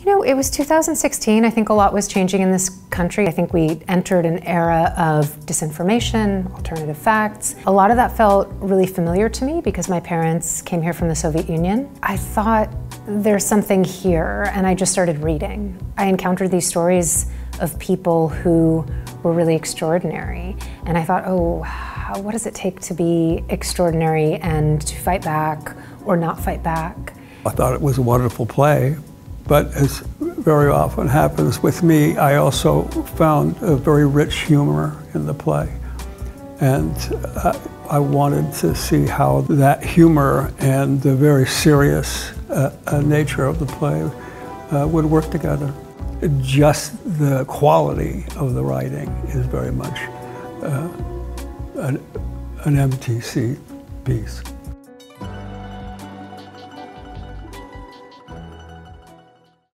You know, it was 2016. I think a lot was changing in this country. I think we entered an era of disinformation, alternative facts. A lot of that felt really familiar to me because my parents came here from the Soviet Union. I thought, there's something here, and I just started reading. I encountered these stories of people who were really extraordinary, and I thought, oh, what does it take to be extraordinary and to fight back or not fight back? I thought it was a wonderful play. But as very often happens with me, I also found a very rich humor in the play. And I wanted to see how that humor and the very serious nature of the play would work together. Just the quality of the writing is very much an MTC piece.